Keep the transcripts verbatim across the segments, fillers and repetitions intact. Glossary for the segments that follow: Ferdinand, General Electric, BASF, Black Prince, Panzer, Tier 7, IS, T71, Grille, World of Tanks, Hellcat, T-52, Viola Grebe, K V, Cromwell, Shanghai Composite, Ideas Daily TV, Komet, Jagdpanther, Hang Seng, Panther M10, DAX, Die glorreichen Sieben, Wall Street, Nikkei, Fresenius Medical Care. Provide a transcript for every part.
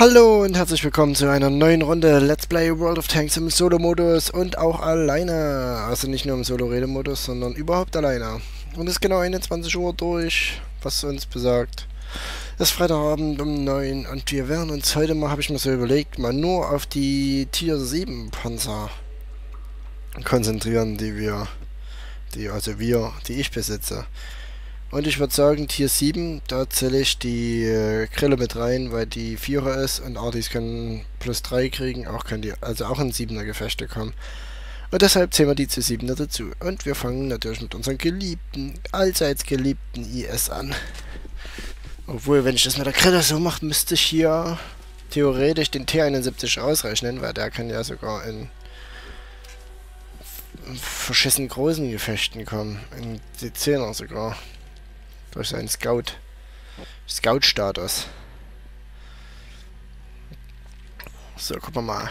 Hallo und herzlich willkommen zu einer neuen Runde Let's Play World of Tanks im Solo-Modus und auch alleine. Also nicht nur im Solo-Rede-Modus, sondern überhaupt alleine. Und es ist genau einundzwanzig Uhr durch, was uns besagt. Es ist Freitagabend um neun und wir werden uns heute mal, habe ich mir so überlegt, mal nur auf die Tier sieben Panzer konzentrieren, die wir, die also wir, die ich besitze. Und ich würde sagen, Tier sieben, da zähle ich die äh, Grille mit rein, weil die Vierer ist und Artis können plus drei kriegen, auch können die, also auch in siebener Gefechte kommen. Und deshalb zählen wir die zu siebener dazu. Und wir fangen natürlich mit unserem geliebten, allseits geliebten I S an. Obwohl, wenn ich das mit der Grille so mache, müsste ich hier theoretisch den T einundsiebzig ausrechnen, weil der kann ja sogar in verschissen großen Gefechten kommen, in die Zehner sogar. Durch seinen Scout. Scout-Status. So, gucken wir mal.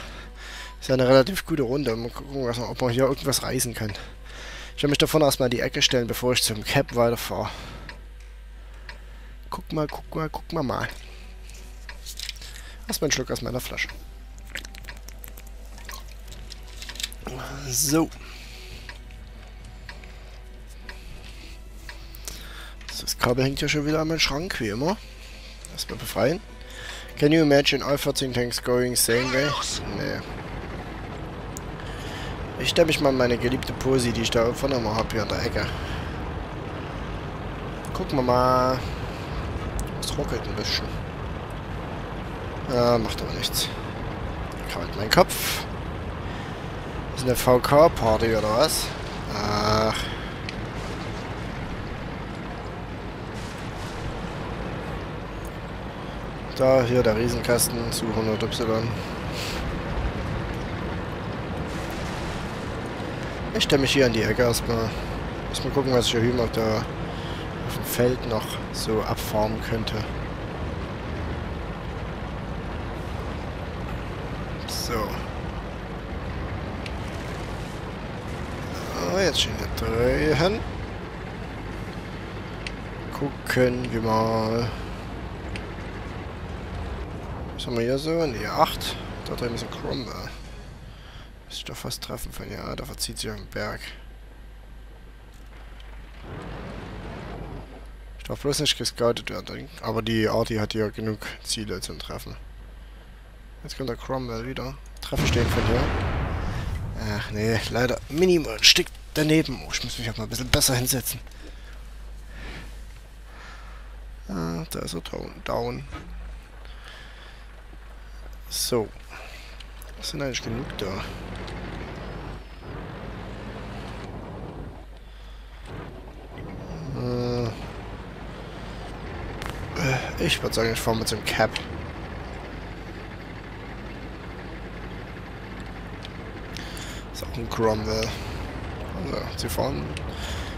Ist ja eine relativ gute Runde. Mal gucken, was, ob man hier irgendwas reißen kann. Ich will mich da vorne erstmal in die Ecke stellen, bevor ich zum Cap weiterfahre. Guck mal, guck mal, guck mal mal. Erstmal einen Schluck aus meiner Flasche. So. Das Kabel hängt ja schon wieder an meinem Schrank, wie immer. Erstmal befreien. Can you imagine all vierzehn tanks going same way? Nee. Ich stelle mich mal in meine geliebte Posi, die ich da vorne mal habe, hier an der Ecke. Gucken wir mal. Es ruckelt ein bisschen. Ah, macht aber nichts. Kraut mein Kopf. Ist eine V K-Party oder was? Ach. Da, hier der Riesenkasten zu hundert Y. Ich stelle mich hier an die Ecke erstmal. Muss mal gucken, was ich hier hüben auf, der, auf dem Feld noch so abfahren könnte. So. Oh, jetzt stehen wir drehen. Gucken wir mal. Was haben wir hier so? Ne, acht. Da drüben ist ein Cromwell. Muss ich doch fast treffen von hier. Ah, da verzieht sich ein Berg. Ich darf bloß nicht gescoutet werden. Aber die Arty hat hier genug Ziele zum Treffen. Jetzt kommt der Cromwell wieder. Treffen stehen von hier. Ach nee, leider minimal ein Stück daneben. Oh, ich muss mich auch mal ein bisschen besser hinsetzen. Ah, da ist er down. So, es sind eigentlich genug da. Äh, ich würde sagen, ich fahre mit so einem Cap. Ist auch ein Cromwell. Also, sie fahren,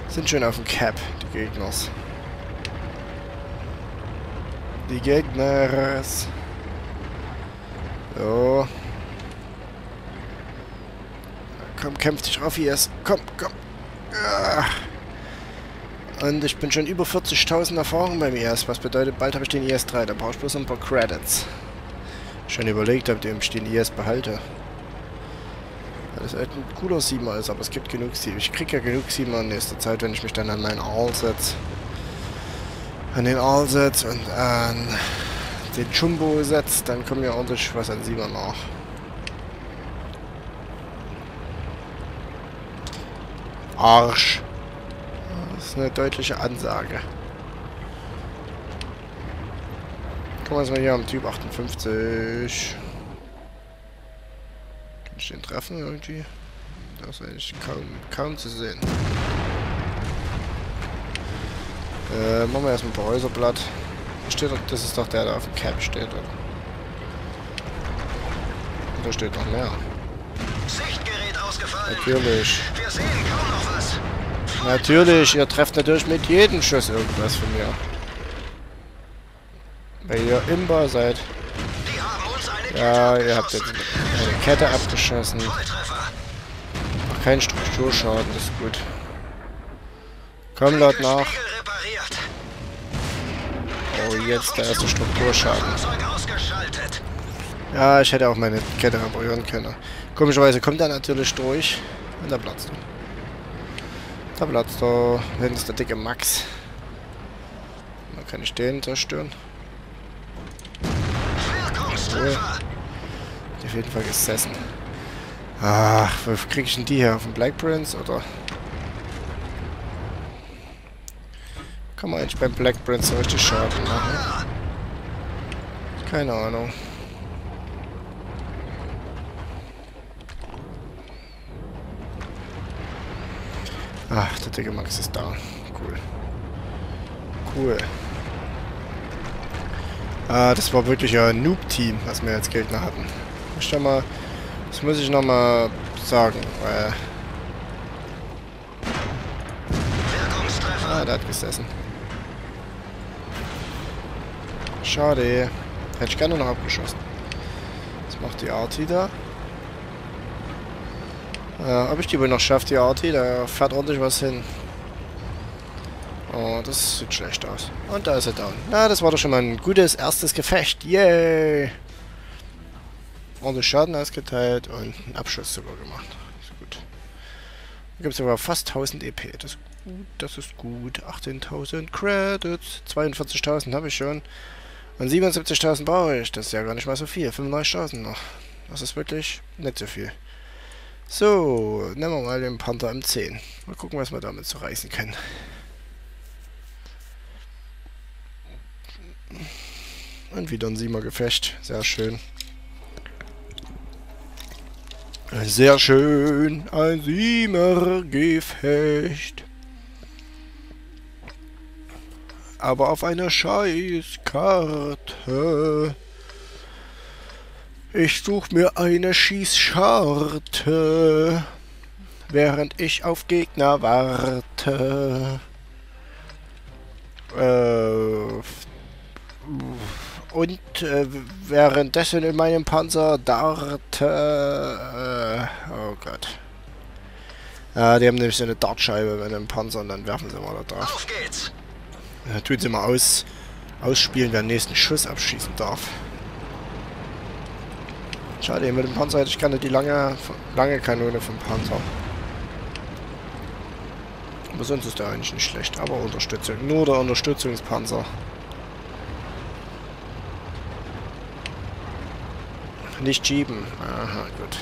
sind schön auf dem Cap, die Gegners. Die Gegners. So. Komm, kämpf dich rauf, I S. Komm, komm. Und ich bin schon über vierzigtausend Erfahrung beim I S. Was bedeutet, bald habe ich den I S drei. Da brauche ich bloß ein paar Credits. Schon überlegt, ob ich den I S behalte. Das ist halt ein cooler Siebener ist, aber es gibt genug Siebener. Ich kriege ja genug Siebener in nächster Zeit, wenn ich mich dann an meinen Aal setze. An den Aal setze und an den Jumbo setzt, dann kommen ja ordentlich was an Sieber nach. Arsch. Das ist eine deutliche Ansage. Gucken wir uns mal hier am Typ achtundfünfzig. Kann ich den treffen irgendwie? Das ist eigentlich kaum, kaum zu sehen. Äh, machen wir erstmal ein paar Häuserblatt. Steht, das ist doch der, der auf dem Cap steht. Und da steht noch mehr. Sichtgerät ausgefallen. Natürlich. Wir sehen kaum noch was. Natürlich, ihr trefft natürlich mit jedem Schuss irgendwas von mir. Weil ihr Imba seid. Die haben uns eine ja, Kette ihr habt jetzt eine Kette abgeschossen. Noch kein Strukturschaden, das ist gut. Komm dort nach. Jetzt der erste Strukturschaden. Ja, ich hätte auch meine Kette reparieren können. Komischerweise kommt er natürlich durch. Und da platzt er. Da platzt er. Hinten ist der dicke Max. Da kann ich den zerstören. Okay. Auf jeden Fall gesessen. Ach, wo krieg ich denn die her? Von Black Prince oder? Kann man eigentlich beim Black Prince richtig Schaden machen? Keine Ahnung. Ach, der dicke Max ist da. Cool. Cool. Ah, das war wirklich ein Noob-Team, was wir jetzt Gegner hatten. Ich sag mal, das muss ich nochmal sagen, weil... Ah, der hat gesessen. Schade. Hätte ich gerne noch abgeschossen. Was macht die Arty da? Äh, ob ich die wohl noch schaffe, die Arty? Da fährt ordentlich was hin. Oh, das sieht schlecht aus. Und da ist er down. Na, das war doch schon mal ein gutes erstes Gefecht. Yay! Ordentlich Schaden ausgeteilt und einen Abschuss sogar gemacht. Ist gut. Da gibt es sogar fast tausend E P. Das ist gut. Das ist gut. achtzehntausend Credits. zweiundvierzigtausend habe ich schon. Und siebenundsiebzigtausend brauche ich. Das ist ja gar nicht mal so viel. fünfundneunzigtausend noch. Das ist wirklich nicht so viel. So, nehmen wir mal den Panther M zehn. Mal gucken, was wir damit so reißen können. Und wieder ein Siemer-Gefecht. Sehr schön. Sehr schön. Ein Siemer-Gefecht. Aber auf einer Scheißkarte. Ich suche mir eine Schießscharte. Während ich auf Gegner warte. Äh... Und äh, währenddessen in meinem Panzer darte... Äh, oh Gott. Ja, die haben nämlich so eine Dartscheibe bei einem Panzer und dann werfen sie mal da drauf. Auf geht's! Ja, tun sie mal aus, ausspielen, wer den nächsten Schuss abschießen darf. Schade, mit dem Panzer hätte ich gerne die lange, lange Kanone vom Panzer. Aber sonst ist der eigentlich nicht schlecht. Aber Unterstützung. Nur der Unterstützungspanzer. Nicht schieben. Aha, gut.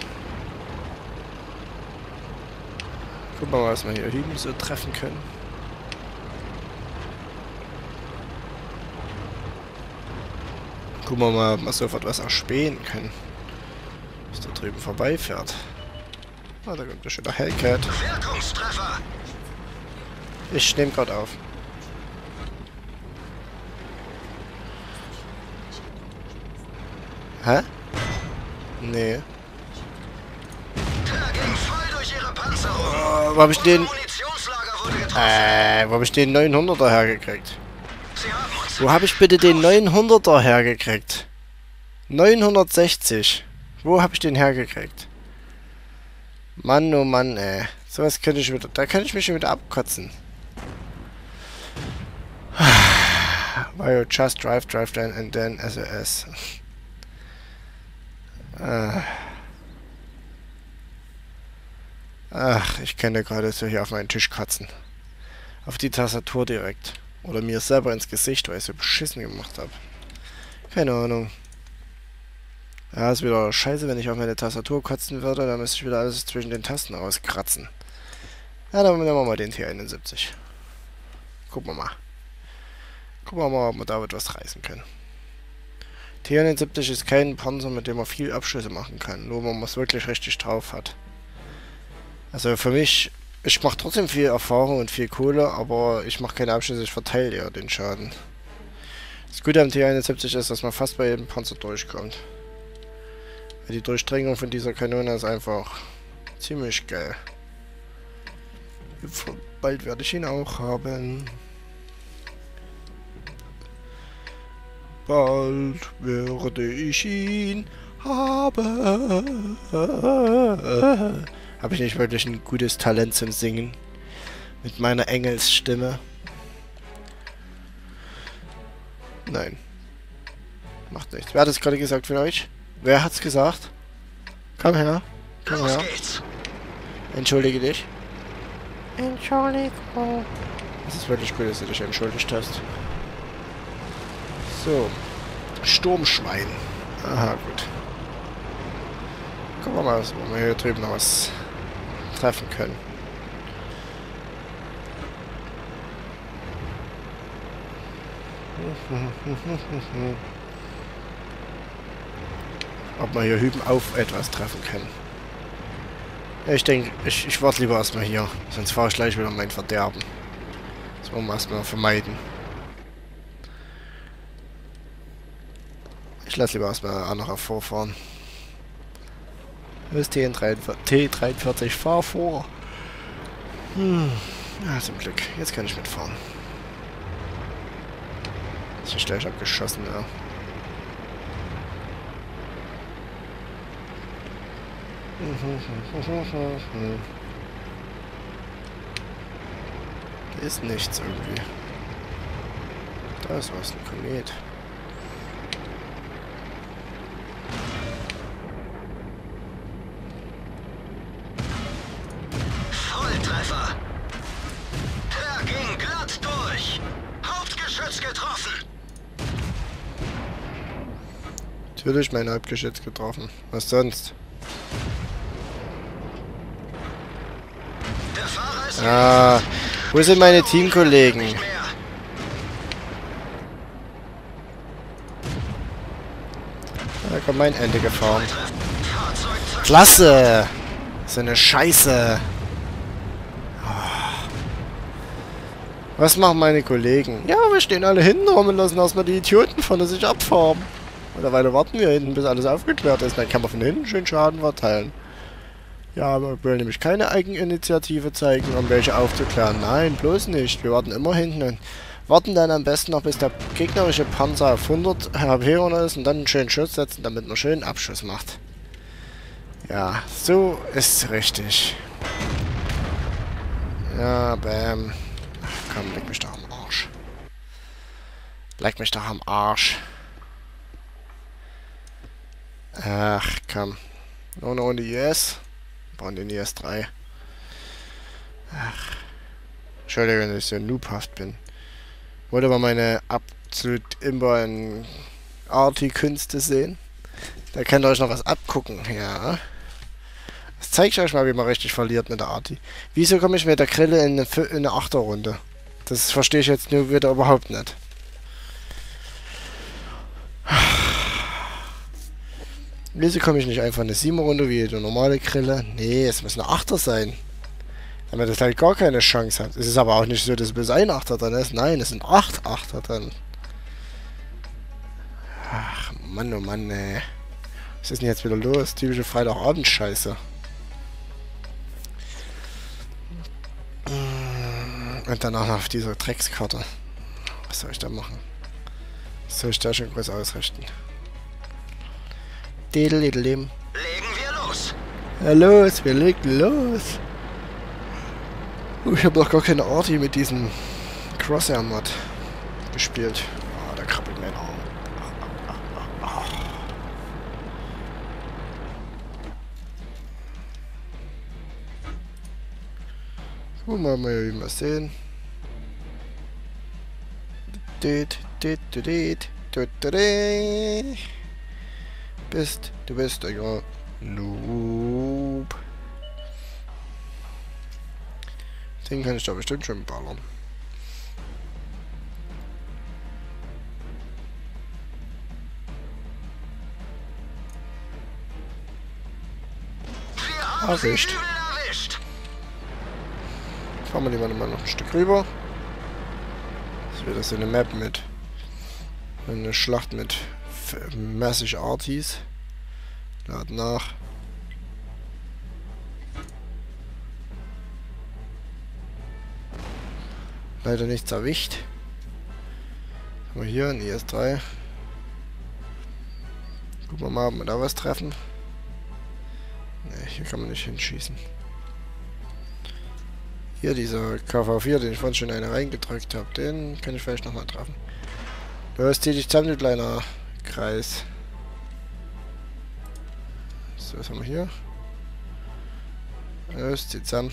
Gucken wir mal, was wir hier hüben so treffen können. Gucken wir mal, ob wir sofort was erspähen können. Bis da drüben vorbeifährt. Ah, da kommt ja schon der Hellcat. Ich nehme gerade auf. Hä? Nee. Oh, wo hab ich den... Äh, wo hab ich den neunhunderter hergekriegt? Wo hab ich bitte den neunhunderter hergekriegt? neunhundertsechzig. Wo hab ich den hergekriegt? Mann, oh Mann, ey. Sowas könnte ich wieder... Da könnte ich mich schon wieder abkotzen. Why you just drive, drive then and then S O S. Ach, ich könnte gerade so hier auf meinen Tisch kotzen. Auf die Tastatur direkt. Oder mir selber ins Gesicht, weil ich so beschissen gemacht habe. Keine Ahnung. Ja, ist wieder scheiße, wenn ich auf meine Tastatur kotzen würde, dann müsste ich wieder alles zwischen den Tasten auskratzen. Ja, dann nehmen wir mal den T einundsiebzig. Gucken wir mal. Gucken wir mal, ob wir damit was reißen können. T einundsiebzig ist kein Panzer, mit dem man viel Abschüsse machen kann, nur wenn man es wirklich richtig drauf hat. Also für mich, ich mache trotzdem viel Erfahrung und viel Kohle, aber ich mache keine Abschüsse, ich verteile eher den Schaden. Das Gute am T einundsiebzig ist, dass man fast bei jedem Panzer durchkommt. Die Durchdringung von dieser Kanone ist einfach ziemlich geil. Bald werde ich ihn auch haben. Bald würde ich ihn haben. Habe ich nicht wirklich ein gutes Talent zum Singen? Mit meiner Engelsstimme? Nein. Macht nichts. Wer hat das gerade gesagt von euch? Wer hat's gesagt? Komm her. Komm her. Entschuldige dich. Entschuldigung. Das ist wirklich cool, dass du dich entschuldigt hast. So. Sturmschwein. Aha, gut. Gucken wir mal, ob wir hier drüben noch was treffen können. Ob wir hier hüben auf etwas treffen können. Ich denke, ich, ich warte lieber erstmal hier. Sonst fahre ich gleich wieder mein Verderben. Das wollen wir erstmal vermeiden. Ich lasse lieber erstmal auch noch vorfahren. Das T dreiundvierzig, fahr vor. Hm. Ja, zum Glück. Jetzt kann ich mitfahren. Das ist gleich abgeschossen, ja. Da ist nichts irgendwie. Da ist was, ein Komet. Volltreffer! Der ging glatt durch! Hauptgeschütz getroffen! Natürlich mein Hauptgeschütz getroffen. Was sonst? Ah, wo sind meine Teamkollegen? Da kommt mein Ende gefahren. Klasse! So eine Scheiße! Was machen meine Kollegen? Ja, wir stehen alle hinten rum und lassen erstmal die Idioten von sich abfahren. Mittlerweile warten wir hinten, bis alles aufgeklärt ist. Dann kann man von hinten schön Schaden verteilen. Ja, aber ich will nämlich keine Eigeninitiative zeigen, um welche aufzuklären. Nein, bloß nicht. Wir warten immer hinten und warten dann am besten noch, bis der gegnerische Panzer auf hundert H P runter ist und dann einen schönen Schuss setzen, damit man einen schönen Abschuss macht. Ja, so ist richtig. Ja, bäm. Ach komm, leg mich doch am Arsch. Leg mich doch am Arsch. Ach komm. Nur noch ohne I S. Brauchen den I S drei. Ach. Entschuldigung, dass ich so noobhaft bin. Wollt ihr mal meine absolut immer in Arti-Künste sehen? Da könnt ihr euch noch was abgucken, ja. Das zeige ich euch mal, wie man richtig verliert mit der Arti. Wieso komme ich mit der Grille in eine Achterrunde? Das verstehe ich jetzt nur wieder überhaupt nicht. Wieso komme ich nicht einfach eine Siebener-Runde wie eine normale Grille? Nee, es muss eine Achter sein. Damit das halt gar keine Chance hat. Es ist aber auch nicht so, dass bloß ein Achter drin ist. Nein, es sind acht Achter drin. Ach, Mann, oh Mann, ey. Was ist denn jetzt wieder los? Typische Freitagabend-Scheiße. Und danach noch auf dieser Dreckskarte. Was soll ich da machen? Was soll ich da schon groß ausrichten? Didel, didel, legen wir los! Ja, los, wir legen los! Ich habe doch gar keine Arti mit diesem Crosshair-Mod gespielt. Ah, oh, da krabbelt mein Arm. Oh, oh, oh, oh. Gucken wir mal, wie wir es sehen. Dit, dit, dit, dit, dit, dit. Bist, du bist egal. Noob. Den kann ich da bestimmt schon ballern. Erwischt. Fahren wir lieber mal noch ein Stück rüber. Das wird das in eine Map mit. Eine Schlacht mit. Massig Artis. Lad nach. Leider nichts erwischt. Haben wir hier ein I S drei. Gucken wir mal, ob wir da was treffen. Ne, hier kann man nicht hinschießen. Hier dieser K V vier, den ich vorhin schon eine reingedrückt habe. Den kann ich vielleicht nochmal treffen. Du hast hier dich zusammen, du kleiner Kreis. So, was haben wir hier? Es zieht es an.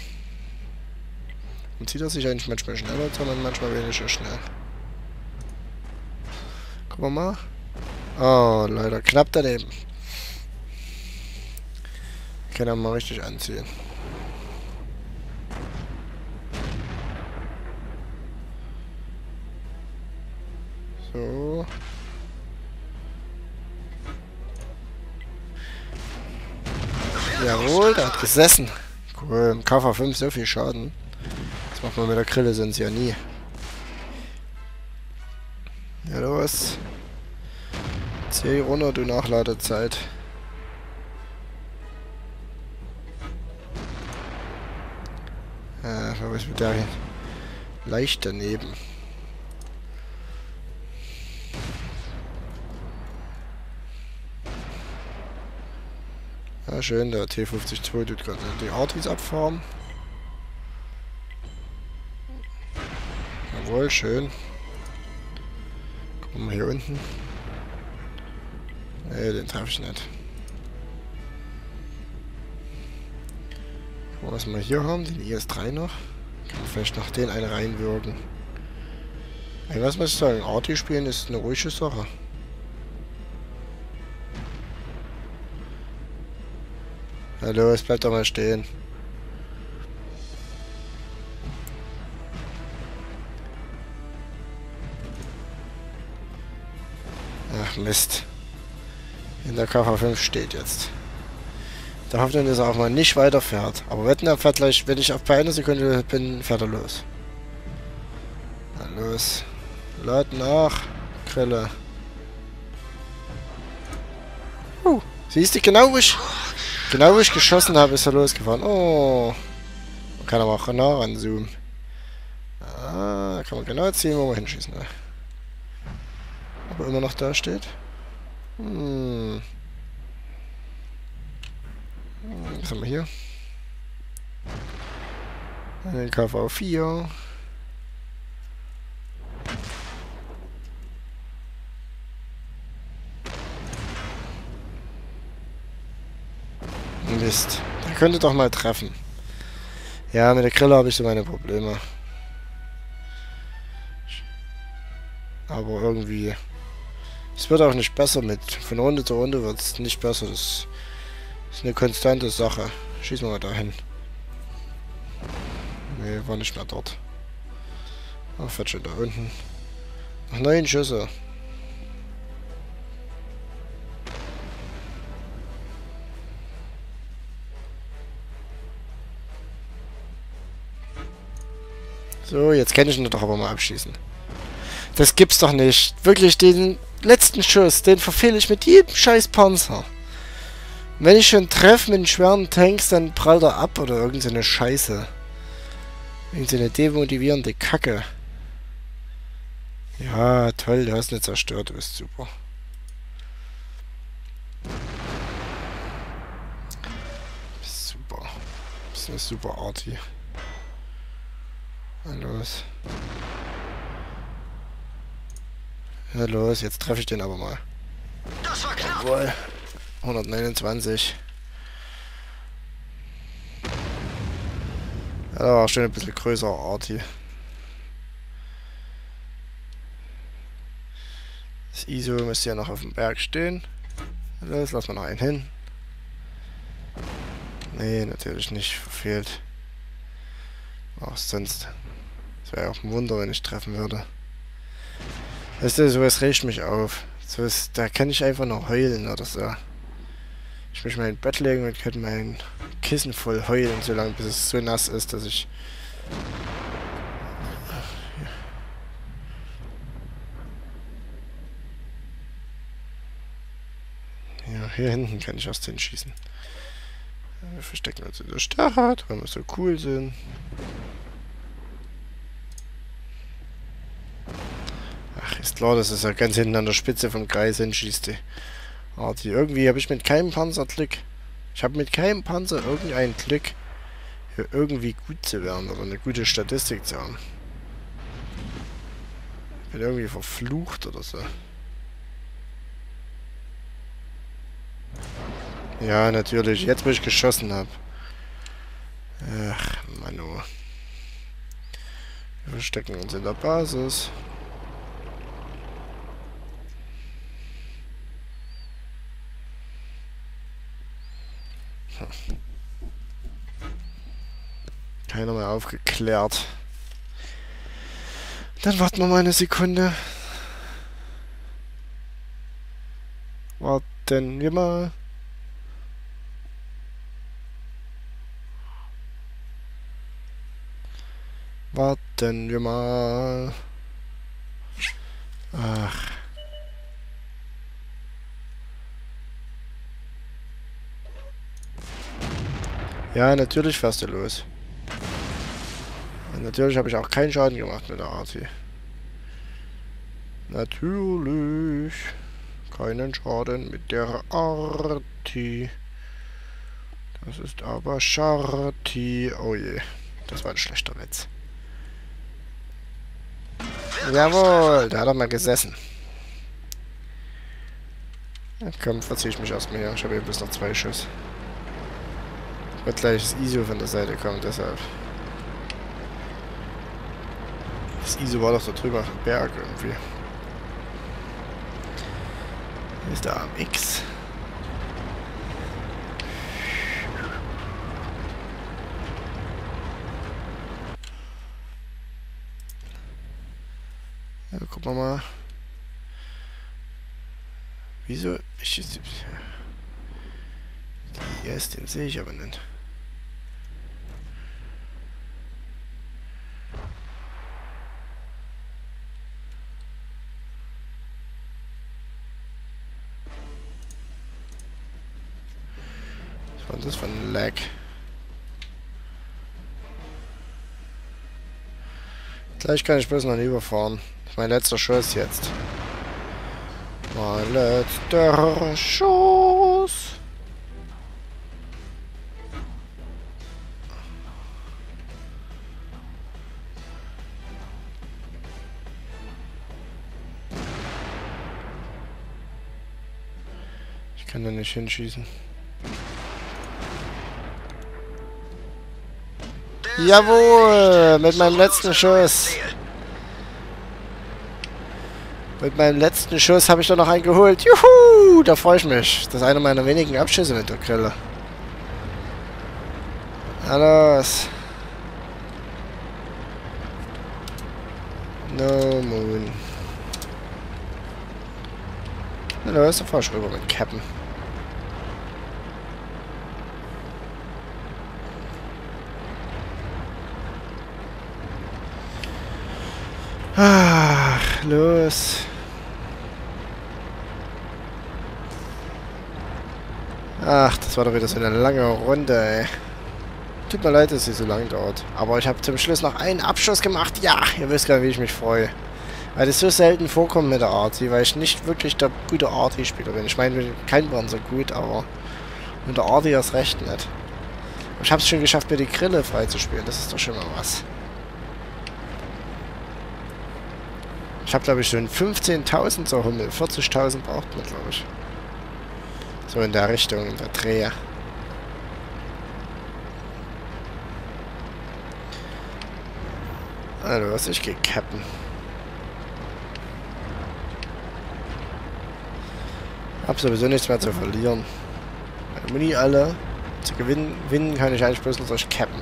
Und zieht er sich eigentlich manchmal schneller, sondern manchmal weniger schnell. Gucken wir mal. Oh, leider knapp daneben. Ich kann er mal richtig anziehen. So. Jawohl, der hat gesessen. Cool, im K V fünf so viel Schaden. Das macht man mit der Grille sonst ja nie. Ja, los. Zieh runter, du Nachladezeit. Äh, was ist mit der hin? Leicht daneben. Ja, schön, der T zweiundfünfzig tut gerade die Artis abfahren. Jawohl, schön. Gucken wir hier unten. Ne, den treffe ich nicht. Gucken wir, was wir hier haben, den I S drei noch. Kann man vielleicht noch den einen reinwirken. Ey, was muss ich sagen, Arti spielen ist eine ruhige Sache. Hallo, es bleibt doch mal stehen. Ach Mist. In der K V fünf steht jetzt. Da hofft man, dass er auch mal nicht weiterfährt. Aber wetten, er fährt gleich, wenn ich auf bei einer Sekunde bin, fährt er los. Na los. Lad nach, Grille. Uh, siehst du genau, wo ich... Genau wo ich geschossen habe, ist er losgefahren. Oh. Man kann aber auch genau ranzoomen. Ah, da kann man genau ziehen, wo man hinschießen. Ne? Aber immer noch da steht. Hm. Was haben wir hier? Den K V vier. Mist. Der könnte doch mal treffen. Ja, mit der Grille habe ich so meine Probleme. Aber irgendwie... Es wird auch nicht besser mit. Von Runde zu Runde wird es nicht besser. Das ist eine konstante Sache. Schießen wir mal dahin. Nee, war nicht mehr dort. Ach, fährt schon da unten. Noch neun Schüsse. So, jetzt kann ich ihn doch aber mal abschießen. Das gibt's doch nicht. Wirklich, den letzten Schuss, den verfehle ich mit jedem scheiß Panzer. Und wenn ich schon treffe mit den schweren Tanks, dann prallt er ab oder irgendeine Scheiße. Irgendeine demotivierende Kacke. Ja, toll, du hast ihn jetzt zerstört, du bist super. Bist super. Bist eine super Arti. Los. Ja, los, jetzt treffe ich den aber mal. Das war knapp. Jawohl. hundertneunundzwanzig. Ja, da war auch schon ein bisschen größerer Arti. Das I S O müsste ja noch auf dem Berg stehen. Los, lassen wir noch einen hin. Nee, natürlich nicht. Verfehlt. Auch sonst. Es wäre auch ein Wunder, wenn ich treffen würde. Weißt du, sowas regt mich auf. Sowas, da kann ich einfach noch heulen oder so. Ich möchte mal in mein Bett legen und könnte mein Kissen voll heulen, solange bis es so nass ist, dass ich... Ja, hier hinten kann ich aus denen schießen. Wir verstecken uns in der Stadt, weil wir so cool sind. Ach, ist klar, das ist ja ganz hinten an der Spitze vom Kreis hinschießt die Arti. Irgendwie habe ich mit keinem Panzer Glück. Ich habe mit keinem Panzer irgendein Glück, hier irgendwie gut zu werden oder eine gute Statistik zu haben. Ich bin irgendwie verflucht oder so. Ja, natürlich. Jetzt, wo ich geschossen habe. Ach, Mann, oh. Wir verstecken uns in der Basis. Hm. Keiner mehr aufgeklärt. Dann warten wir mal eine Sekunde. Warten wir mal. Warten wir mal. Ach. Ja, natürlich fährst du los. Und natürlich habe ich auch keinen Schaden gemacht mit der A R T. Natürlich. Keinen Schaden mit der A R T. Das ist aber Scharti. Oh je. Das war ein schlechter Witz. Jawohl, da hat er mal gesessen. Ja, komm, verziehe ich mich erstmal hier. Ich habe eben bis noch zwei Schuss. Wird gleich das I S O von der Seite kommen, deshalb. Das I S O war doch da drüber auf dem Berg irgendwie. Hier ist der A M X. Ja, gucken wir mal. Wieso? Ich, ich, die I S, den sehe ich aber nicht. Was ist das für ein Lag? Gleich kann ich bloß noch nie überfahren. Mein letzter Schuss jetzt. Mein letzter Schuss. Ich kann da nicht hinschießen. Jawohl, mit meinem letzten Schuss. Mit meinem letzten Schuss habe ich da noch einen geholt. Juhu, da freue ich mich. Das ist einer meiner wenigen Abschüsse mit der Grille. Alles. No Moon. Na los, da fahr ich rüber mit Kappen. Ach, los. Ach, das war doch wieder so eine lange Runde, ey. Tut mir leid, dass sie so lang dauert. Aber ich habe zum Schluss noch einen Abschuss gemacht. Ja, ihr wisst gar nicht, wie ich mich freue. Weil das so selten vorkommt mit der Arty, weil ich nicht wirklich der gute Arty-Spieler bin. Ich meine, kein waren so gut, aber mit der Arty erst recht nicht. Aber ich habe es schon geschafft, mir die Grille freizuspielen. Das ist doch schon mal was. Ich habe, glaube ich, schon fünfzehntausend zur Hummel. vierzigtausend braucht man, glaube ich. So in der Richtung, in der Drehe. Also, was ich gekappen. Hab sowieso nichts mehr zu verlieren. Meine Muni alle. Zu gewinnen, gewinnen kann ich eigentlich bloß nur durch Kappen.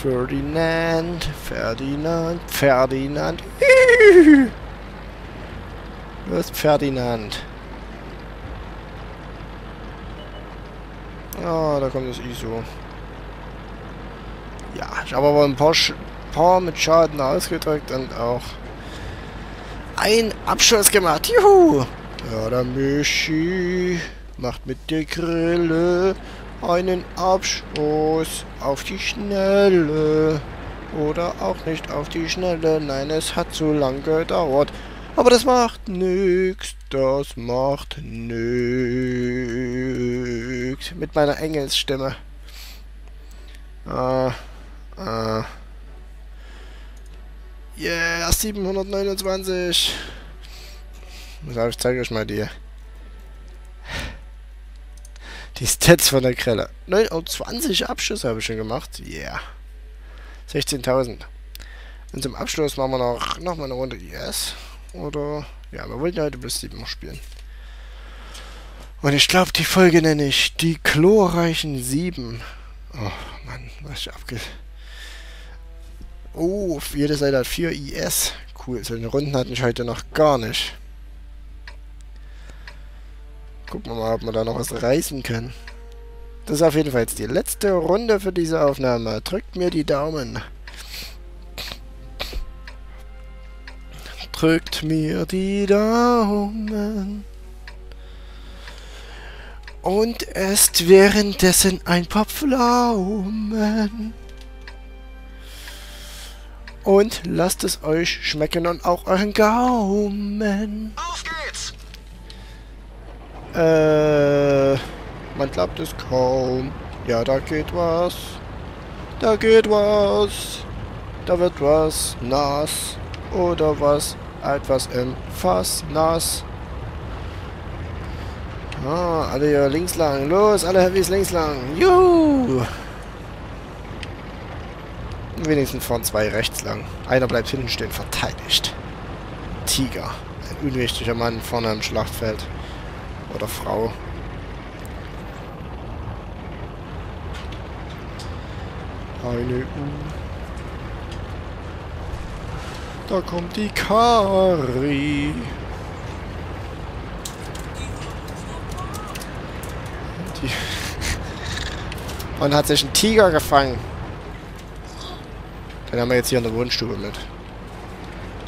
Ferdinand, Ferdinand, Ferdinand. Los, Ferdinand. Ah, oh, da kommt das I S O. Ja, ich habe aber ein paar, Sch paar mit Schaden ausgedrückt und auch einen Abschuss gemacht. Juhu! Ja, der Michi macht mit der Grille einen Abschuss auf die Schnelle. Oder auch nicht auf die Schnelle. Nein, es hat zu lang gedauert. Aber das macht nix. Das macht nix. Mit meiner Engelsstimme. Ah, ah. Yeah, siebenhundertneunundzwanzig. So, ich zeige euch mal die die Stats von der Grille. neunundzwanzig Abschüsse habe ich schon gemacht. Yeah. sechzehntausend. Und zum Abschluss machen wir noch, noch mal eine Runde I S. Oder... Ja, wir wollten ja heute bloß sieben noch spielen. Und ich glaube, die Folge nenne ich die glorreichen sieben. Oh, Mann, was ich abge... Oh, jede Seite hat vier I S. Cool, so eine Runden hatten ich heute noch gar nicht. Gucken wir mal, ob wir da noch was reißen können. Das ist auf jeden Fall jetzt die letzte Runde für diese Aufnahme. Drückt mir die Daumen. Drückt mir die Daumen. Und esst währenddessen ein paar Pflaumen. Und lasst es euch schmecken und auch euren Gaumen. Auf geht's! Äh, man glaubt es kaum. Ja, da geht was. Da geht was. Da wird was nass. Oder was etwas im Fass nass. Ah, alle hier links lang. Los, alle Heavys links lang. Juhu! Wenigstens fahren zwei rechts lang. Einer bleibt hinten stehen, verteidigt. Tiger. Ein unwichtiger Mann vorne im Schlachtfeld. Oder Frau. Eine U. Da kommt die Kari. Und hat sich einen Tiger gefangen. Den haben wir jetzt hier in der Wohnstube mit.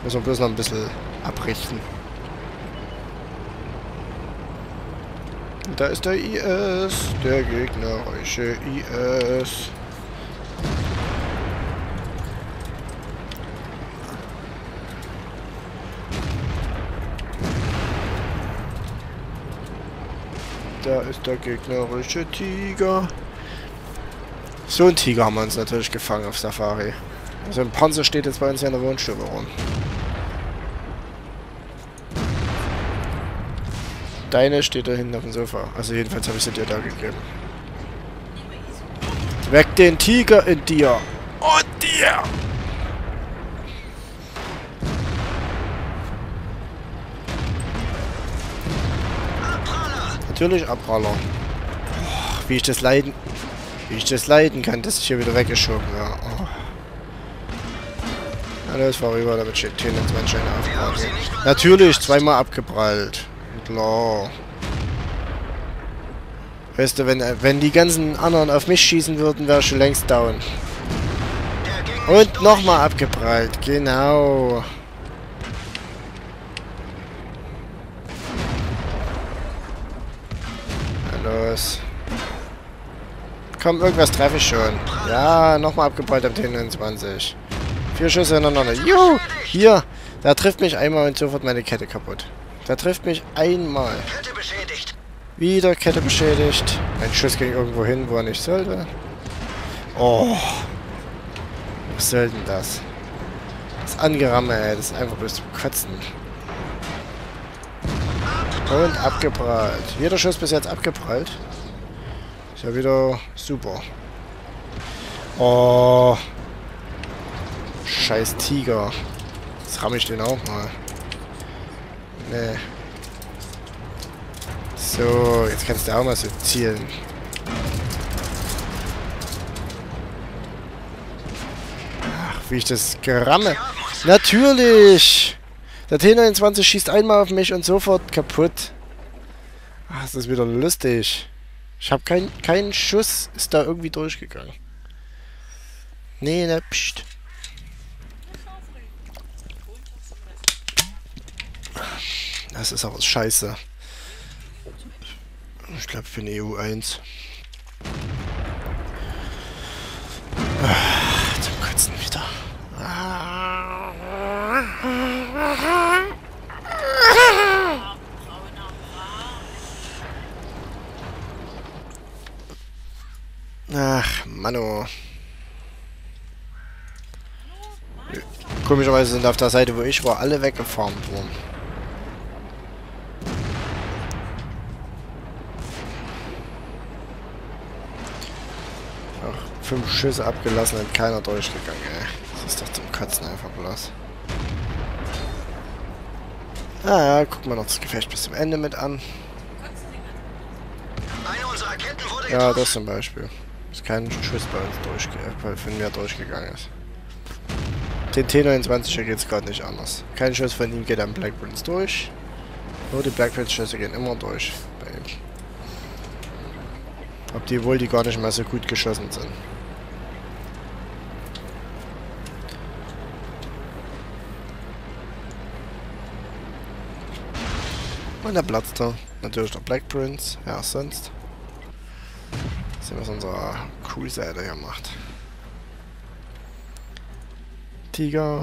Müssen wir bloß noch ein bisschen abrichten. Da ist der I S, der gegnerische I S. Da ist der gegnerische Tiger. So einen Tiger haben wir uns natürlich gefangen auf Safari. So ein Panzer steht jetzt bei uns hier in der Wohnstube rum. Deine steht da hinten auf dem Sofa. Also jedenfalls habe ich sie dir da gegeben. Weg den Tiger in dir! Und dir! Natürlich Abpraller. Oh, wie ich das leiden... Wie ich das leiden kann, dass ich hier wieder weggeschoben werde. Oh. Alles vorüber, damit steht T zweiundzwanzig auf. Natürlich, zweimal abgeprallt. Klar. Weißt du, wenn, wenn die ganzen anderen auf mich schießen würden, wäre ich schon längst down. Und nochmal abgeprallt, genau. Na los. Komm, irgendwas treffe ich schon. Ja, nochmal abgeprallt am T neunundzwanzig. Vier Schüsse hintereinander. Juhu! Hier! Da trifft mich einmal und sofort meine Kette kaputt. Da trifft mich einmal. Kette beschädigt. Wieder Kette beschädigt. Ein Schuss ging irgendwo hin, wo er nicht sollte. Oh. Was soll denn das? Das Angeramme, ey. Das ist einfach bloß zum Kotzen. Und abgeprallt. Jeder Schuss bis jetzt abgeprallt. Ist ja wieder super. Oh. Scheiß Tiger. Jetzt ramme ich den auch mal. Nee. So, jetzt kannst du auch mal so zielen. Ach, wie ich das geramme. Natürlich! Der T neunundzwanzig schießt einmal auf mich und sofort kaputt. Ach, das ist wieder lustig. Ich habe keinen kein Schuss, ist da irgendwie durchgegangen. Nee, ne, pst. Das ist auch scheiße. Ich glaube, ich bin E U eins. Ah, zum Kotzen wieder. Ach, Mano. Komischerweise sind auf der Seite, wo ich war, alle weggefahren worden. Auch fünf Schüsse abgelassen und keiner durchgegangen, ey. Das ist doch zum Katzen einfach bloß. Ah ja, gucken wir noch das Gefecht bis zum Ende mit an. Ja, das zum Beispiel. Ist kein Schuss bei uns durchgegangen, weil von mir durchgegangen ist. Den T neunundzwanziger geht es gerade nicht anders. Kein Schuss von ihm geht am Black Prince durch. Nur die Black Prince-Schüsse gehen immer durch bei ihm. Ob die wohl die gar nicht mehr so gut geschossen sind. Und der Platz da. Natürlich der Black Prince. Ja, sonst. Sehen wir, was unser Crusader hier macht. Tiger.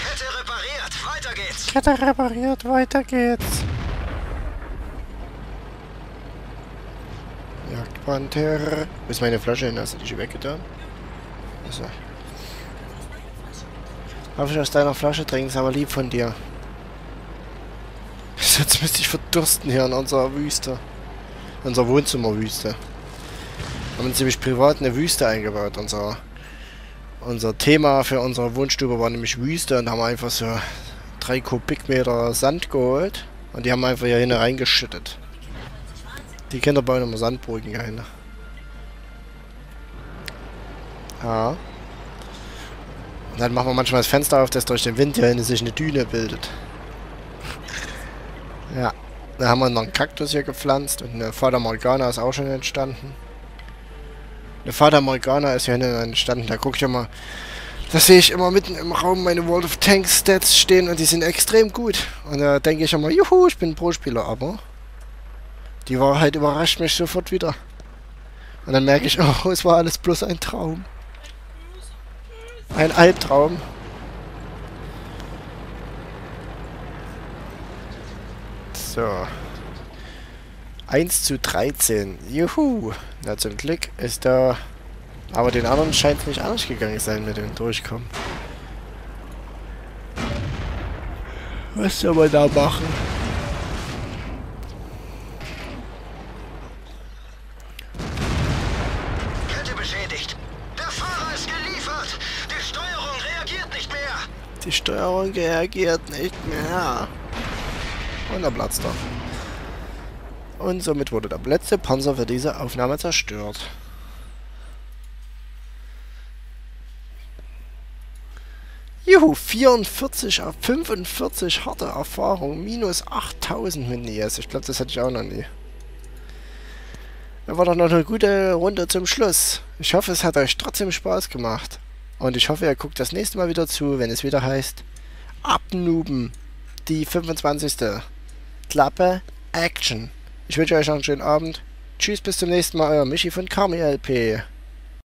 Kette repariert, weiter geht's. Kette repariert, weiter geht's. Jagdpanther. Wo ist meine Flasche hin? Hast du die weggetan? Also. Darf ich aus deiner Flasche trinken? Ist aber lieb von dir. Jetzt müsste ich verdursten hier in unserer Wüste. Unser Wohnzimmerwüste. Wir haben uns nämlich privat eine Wüste eingebaut. Unser, unser Thema für unsere Wohnstube war nämlich Wüste und haben einfach so drei Kubikmeter Sand geholt. Und die haben einfach hier hin reingeschüttet. Die Kinder bauen immer Sandbrücken hier hin. Ja. Und dann machen wir manchmal das Fenster auf, dass durch den Wind hier hin sich eine Düne bildet. Ja. Da haben wir noch einen Kaktus hier gepflanzt und eine Fata Morgana ist auch schon entstanden. Eine Fata Morgana ist hier hinten entstanden. Da guck ich immer, da sehe ich immer mitten im Raum meine World of Tanks Stats stehen und die sind extrem gut. Und da denke ich immer, juhu, ich bin ein Pro-Spieler, aber die Wahrheit überrascht mich sofort wieder. Und dann merke ich, oh, es war alles bloß ein Traum. Ein Albtraum. So. eins zu dreizehn. Juhu. Na, zum Glück ist da... Aber den anderen scheint es nicht anders gegangen zu sein mit dem Durchkommen. Was soll man da machen? Kette beschädigt. Der Fahrer ist geliefert. Die Steuerung reagiert nicht mehr. Die Steuerung reagiert nicht mehr. Und der Platz da. Und somit wurde der letzte Panzer für diese Aufnahme zerstört. Juhu, vierundvierzig auf fünfundvierzig harte Erfahrung, minus achttausend mit I S. Ich glaube, das hatte ich auch noch nie. Da war doch noch eine gute Runde zum Schluss. Ich hoffe, es hat euch trotzdem Spaß gemacht. Und ich hoffe, ihr guckt das nächste Mal wieder zu, wenn es wieder heißt, abnuben. Die fünfundzwanzigste Klappe Action. Ich wünsche euch noch einen schönen Abend. Tschüss, bis zum nächsten Mal, euer Michi von K M L P.